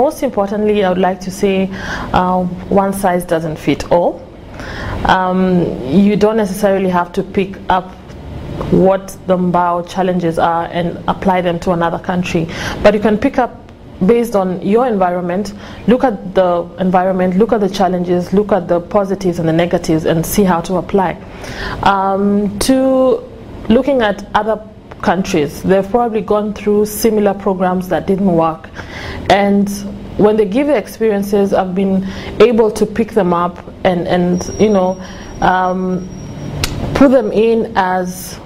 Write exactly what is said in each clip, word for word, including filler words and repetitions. Most importantly, I would like to say uh, one size doesn't fit all. Um, you don't necessarily have to pick up what the Mbao challenges are and apply them to another country, but you can pick up based on your environment, look at the environment, look at the challenges, look at the positives and the negatives, and see how to apply. Um, to looking at other countries, they've probably gone through similar programs that didn't work, and when they give the experiences, I've been able to pick them up and, and you know, um, put them in as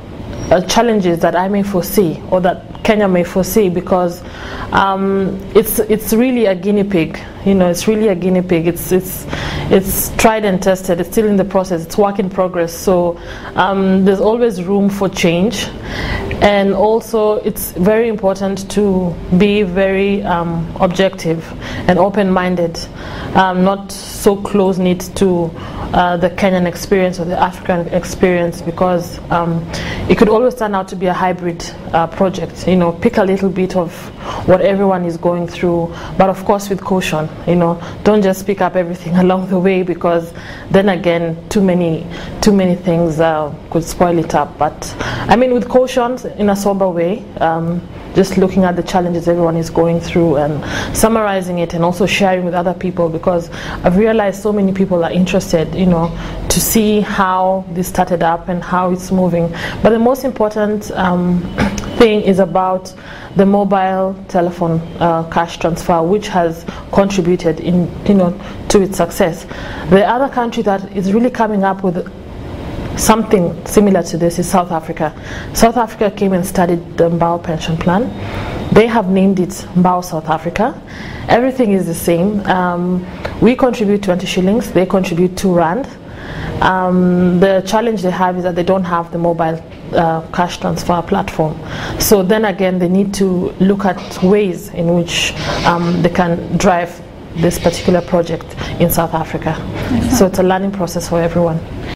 uh, challenges that I may foresee or that Kenya may foresee, because um, it's it's really a guinea pig. You know, it's really a guinea pig. It's it's it's tried and tested. It's still in the process. It's work in progress. So um, there's always room for change, and also it's very important to be very um, objective and open-minded, um, not so close-knit to uh, the Kenyan experience or the African experience, because um, it could always turn out to be a hybrid uh, project. You know, pick a little bit of what everyone is going through, but of course with caution. You know, don't just pick up everything along the way, because then again, too many, too many things uh, could spoil it up. But I mean, with caution, in a sober way, um, just looking at the challenges everyone is going through and summarizing it, and also sharing with other people, because I've realized so many people are interested. You know, to see how this started up and how it's moving. But the most important um, thing is about about the mobile telephone uh, cash transfer, which has contributed in you know to its success. The other country that is really coming up with something similar to this is South Africa. South Africa came and studied the Mbao pension plan. They have named it Mbao South Africa. Everything is the same. Um, we contribute twenty shillings, they contribute two rand. Um, the challenge they have is that they don't have the mobile uh, cash transfer platform. So then again, they need to look at ways in which um, they can drive this particular project in South Africa. Excellent. So it's a learning process for everyone.